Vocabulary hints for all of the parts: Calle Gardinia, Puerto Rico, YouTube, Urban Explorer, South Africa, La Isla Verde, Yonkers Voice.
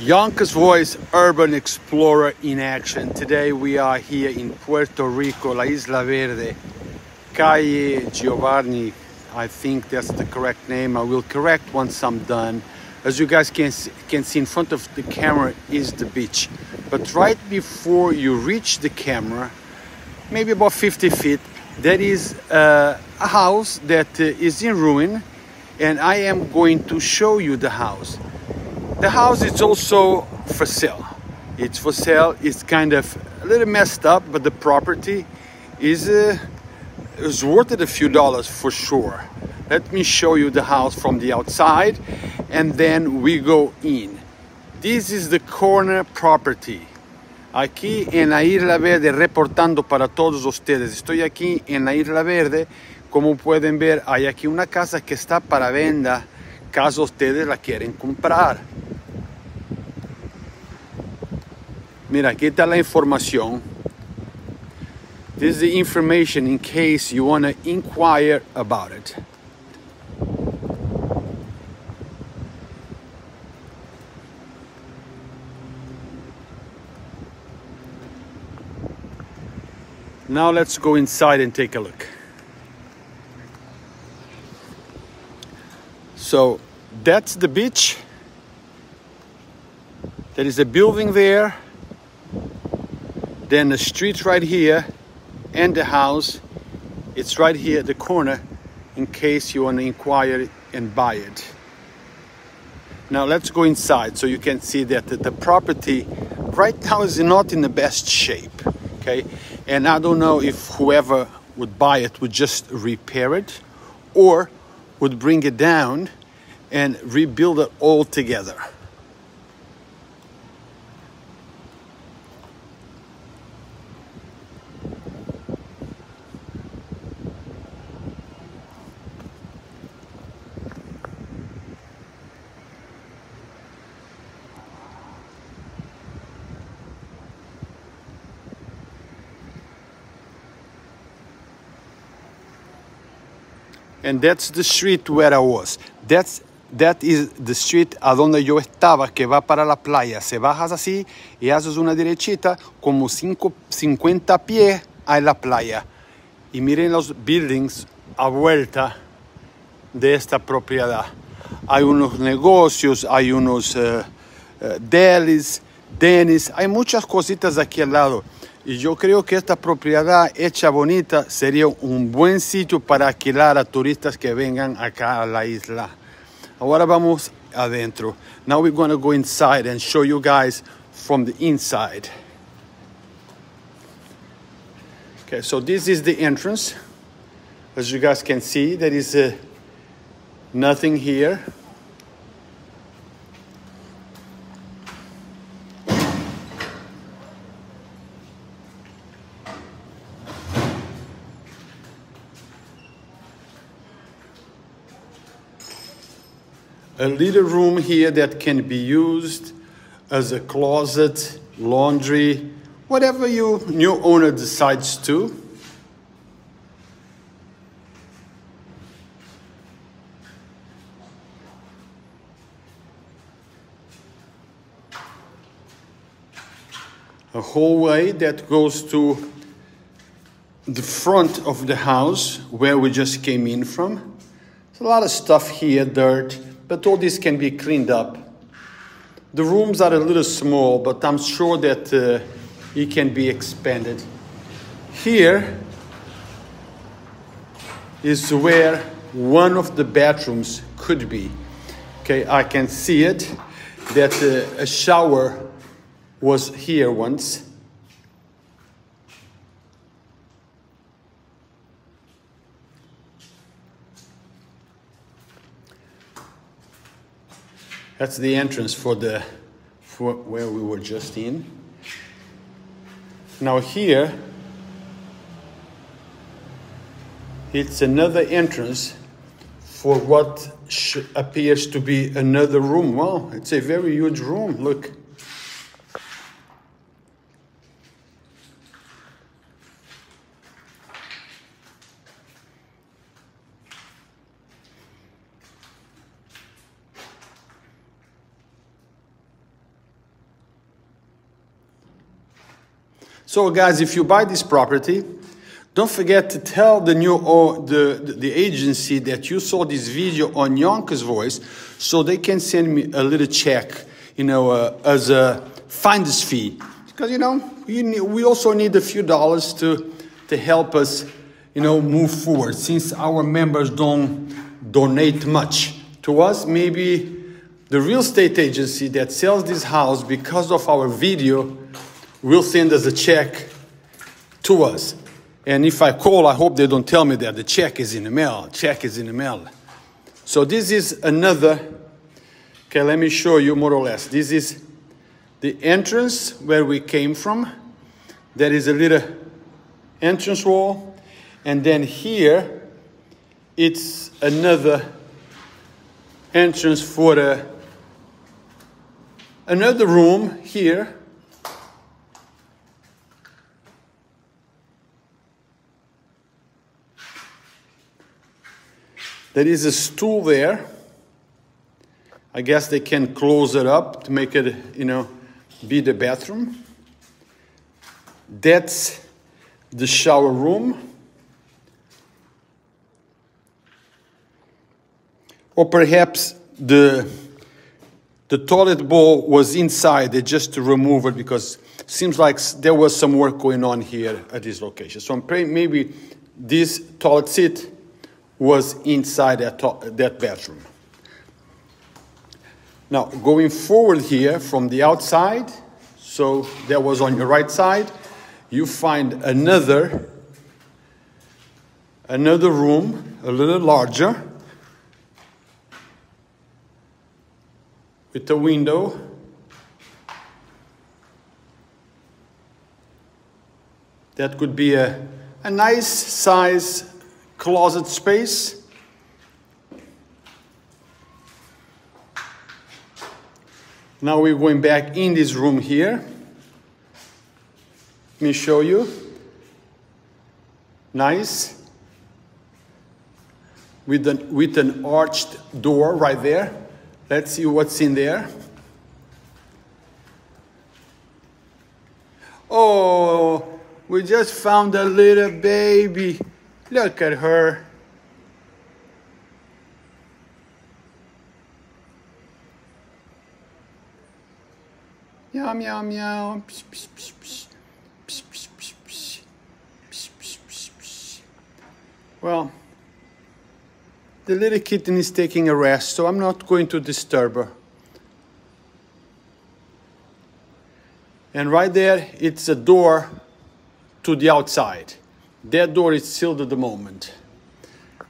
Yonkers Voice Urban Explorer in action. Today we are here in Puerto Rico, La Isla Verde, Calle Giovanni. I think that's the correct name. I will correct once I'm done. As you guys can see in front of the camera is the beach. But right before you reach the camera, maybe about 50 feet, there is a house that is in ruin, and I am going to show you the house. The house is also for sale. It's for sale. It's kind of a little messed up, but the property is worth it a few dollars for sure. Let me show you the house from the outside, and then we go in. This is the corner property. Aquí en la Isla Verde, reportando para todos ustedes. Estoy aquí en la Isla Verde. Como pueden ver, hay aquí una casa que está para venta, caso ustedes la quieren comprar. Mira, aquí está la información. This is the information in case you want to inquire about it. Now let's go inside and take a look. So that's the beach. There is a building there, then the street right here, and the house. It's right here at the corner in case you want to inquire and buy it. Now let's go inside so you can see that the property right now is not in the best shape, okay? And I don't know if whoever would buy it would just repair it or would bring it down and rebuild it all together. And that's the street where I was. That is the street a donde yo estaba, que va para la playa. Se bajas así y haces una derechita como 50 pies a la playa. Y miren los buildings a vuelta de esta propiedad. Hay unos negocios, hay unos delis, denis. Hay muchas cositas aquí al lado. Y yo creo que esta propiedad hecha bonita sería un buen sitio para alquilar a turistas que vengan acá a la isla. Ahora vamos adentro. Now we're going to go inside and show you guys from the inside. Okay, so this is the entrance. As you guys can see, there is nothing here. A little room here that can be used as a closet, laundry, whatever your new owner decides to. A hallway that goes to the front of the house where we just came in from. There's a lot of stuff here, dirt. But all this can be cleaned up. The rooms are a little small, but I'm sure that it can be expanded. Here is where one of the bedrooms could be. Okay, I can see it, that a shower was here once. That's the entrance for where we were just in. Now here, it's another entrance for what appears to be another room. Wow, it's a very huge room, look. So guys, if you buy this property, don't forget to tell the new or the agency that you saw this video on Yonkers Voice, so they can send me a little check, you know, as a finder's fee, because you know we also need a few dollars to help us, you know, move forward. Since our members don't donate much to us, maybe the real estate agency that sells this house because of our video will send us a check to us. And if I call, I hope they don't tell me that the check is in the mail. Check is in the mail. So this is another, okay, let me show you more or less. This is the entrance where we came from. There is a little entrance wall. And then here, it's another entrance for another room here. There is a stool there. I guess they can close it up to make it, you know, be the bathroom. That's the shower room. Or perhaps the toilet bowl was inside. They just to remove it because it seems like there was some work going on here at this location. So I'm praying maybe this toilet seat was inside that bathroom. Now, going forward here from the outside, so that was on your right side, you find another room, a little larger, with a window. That could be a nice size closet space. Now we're going back in this room here. Let me show you. Nice. With an arched door right there. Let's see what's in there. Oh, we just found a little baby. Look at her. Meow, meow, meow. Psh, psh, psh, psh. Psh, psh, psh, psh. Psh, psh, psh, psh. Well, the little kitten is taking a rest, so I'm not going to disturb her. And right there, it's a door to the outside. That door is sealed at the moment.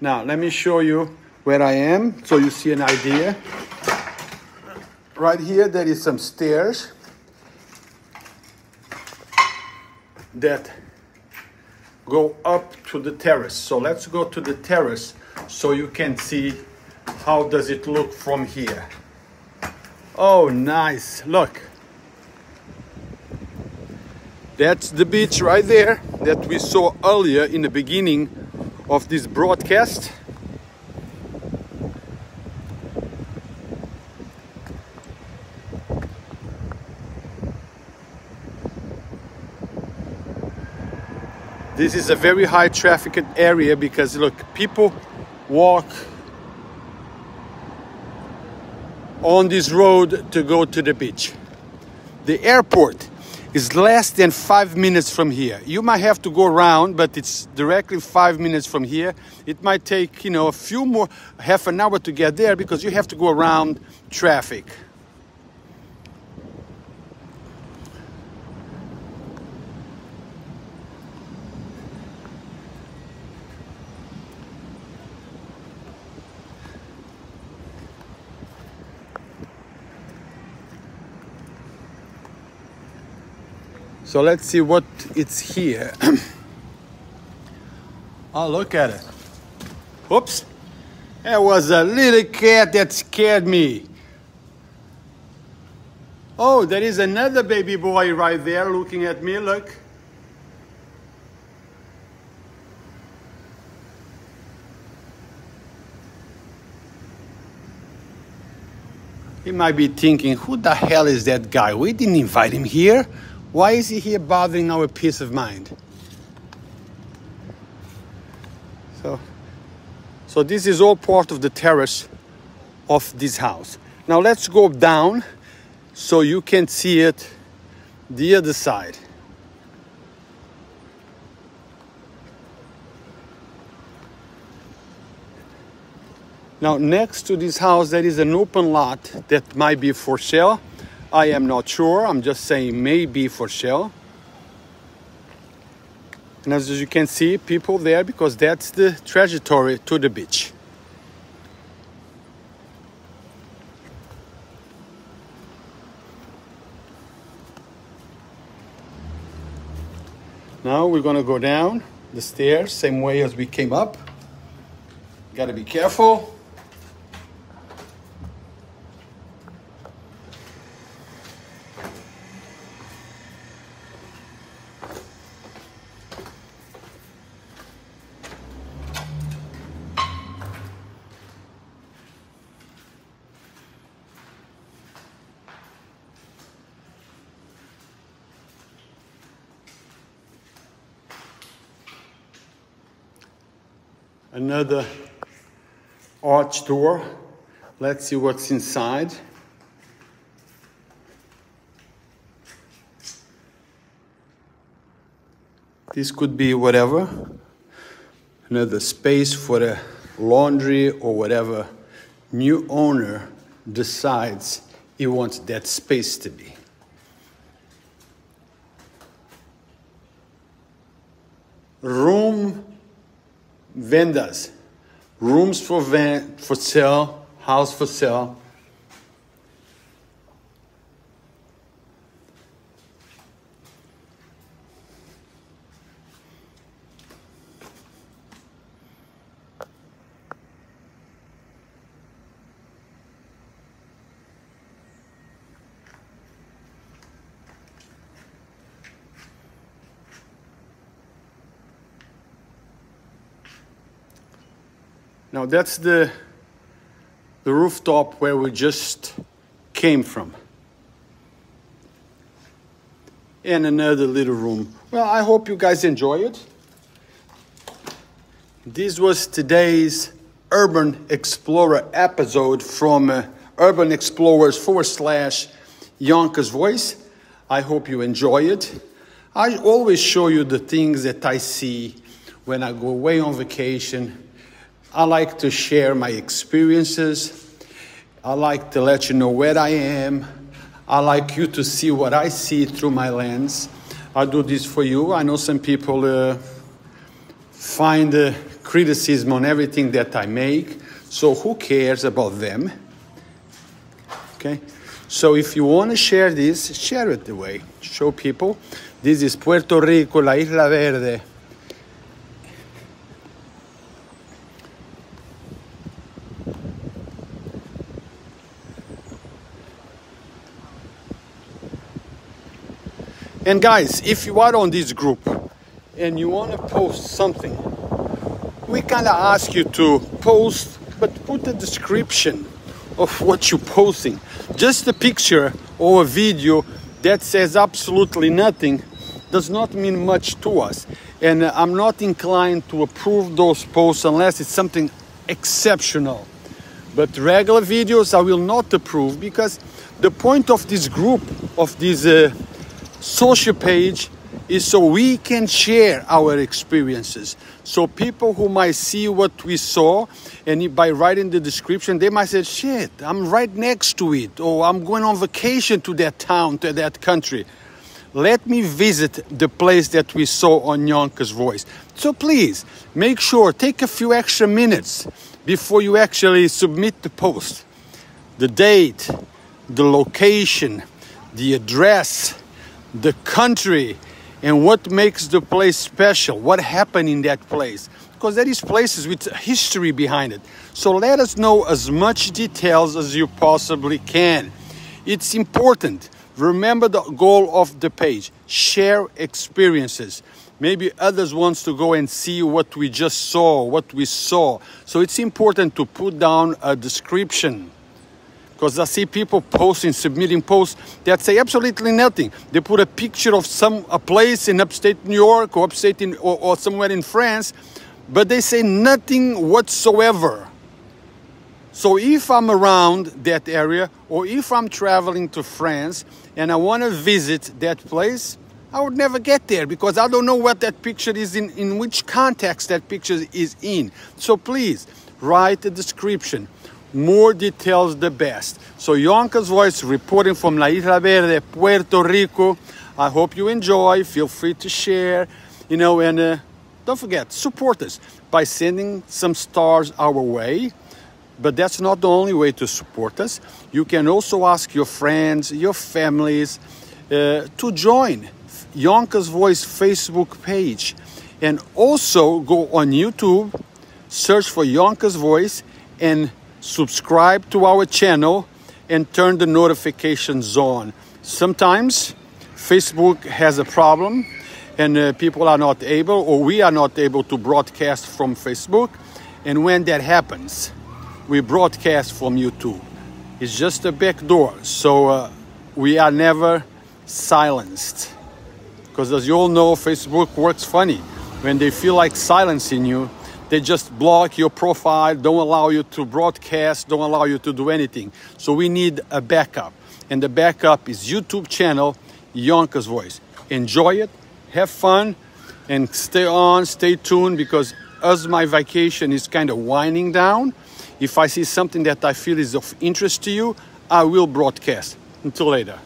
Now, let me show you where I am, so you see an idea. Right here, there is some stairs that go up to the terrace. So let's go to the terrace so you can see how does it look from here. Oh, nice, look. That's the beach right there that we saw earlier in the beginning of this broadcast. This is a very high trafficked area because look, people walk on this road to go to the beach. The airport is less than 5 minutes from here. You might have to go around, but it's directly 5 minutes from here. It might take, you know, a few more, half an hour to get there because you have to go around traffic. So let's see what it's here. Oh, look at it. Oops. There was a little cat that scared me. Oh, there is another baby boy right there looking at me, look. He might be thinking, who the hell is that guy? We didn't invite him here. Why is he here bothering our peace of mind? So this is all part of the terrace of this house. Now let's go down so you can see it the other side. Now next to this house there is an open lot that might be for sale. I am not sure, I'm just saying maybe for sale. And as you can see, people there, because that's the trajectory to the beach. Now we're gonna go down the stairs same way as we came up. Gotta be careful. Another arch door. Let's see what's inside. This could be whatever. Another space for a laundry or whatever new owner decides he wants that space to be. Room vendors, rooms for sale, house for sale. Now that's the rooftop where we just came from. And another little room. Well, I hope you guys enjoy it. This was today's Urban Explorer episode from Urban Explorers / Yonkers Voice. I hope you enjoy it. I always show you the things that I see when I go away on vacation. I like to share my experiences. I like to let you know where I am. I like you to see what I see through my lens. I do this for you. I know some people find criticism on everything that I make, so who cares about them? Okay, so if you want to share this, share it the way. Show people. This is Puerto Rico, La Isla Verde. And guys, if you are on this group and you want to post something, we kind of ask you to post, but put a description of what you're posting. Just a picture or a video that says absolutely nothing does not mean much to us. And I'm not inclined to approve those posts unless it's something exceptional. But regular videos I will not approve, because the point of this group, of this social page, is so we can share our experiences. So people who might see what we saw, and by writing the description, they might say, shit, I'm right next to it, or I'm going on vacation to that town, to that country. Let me visit the place that we saw on Yonkers Voice. So please, make sure, take a few extra minutes before you actually submit the post. The date, the location, the address, the country, and what makes the place special, what happened in that place, because there is places with history behind it. So let us know as much details as you possibly can. It's important. Remember the goal of the page: share experiences. Maybe others wants to go and see what we just saw, what we saw. So it's important to put down a description. Because I see people posting, submitting posts that say absolutely nothing. They put a picture of a place in upstate New York or upstate or somewhere in France, but they say nothing whatsoever. So if I'm around that area, or if I'm traveling to France and I want to visit that place, I would never get there because I don't know what that picture is in which context that picture is in. So please, write a description. More details, the best. So Yonkers Voice reporting from La Isla Verde, Puerto Rico. I hope you enjoy. Feel free to share, and don't forget, support us by sending some stars our way. But that's not the only way to support us. You can also ask your friends, your families to join Yonkers Voice Facebook page. And also go on YouTube, search for Yonkers Voice and subscribe to our channel and turn the notifications on. Sometimes Facebook has a problem and people are not able, or we are not able to broadcast from Facebook. And when that happens, we broadcast from YouTube. It's just a back door. So we are never silenced. Because as you all know, Facebook works funny. When they feel like silencing you, they just block your profile, don't allow you to broadcast, don't allow you to do anything. So we need a backup. And the backup is YouTube channel, Yonkers Voice. Enjoy it, have fun, and stay tuned, because as my vacation is kind of winding down, if I see something that I feel is of interest to you, I will broadcast. Until later.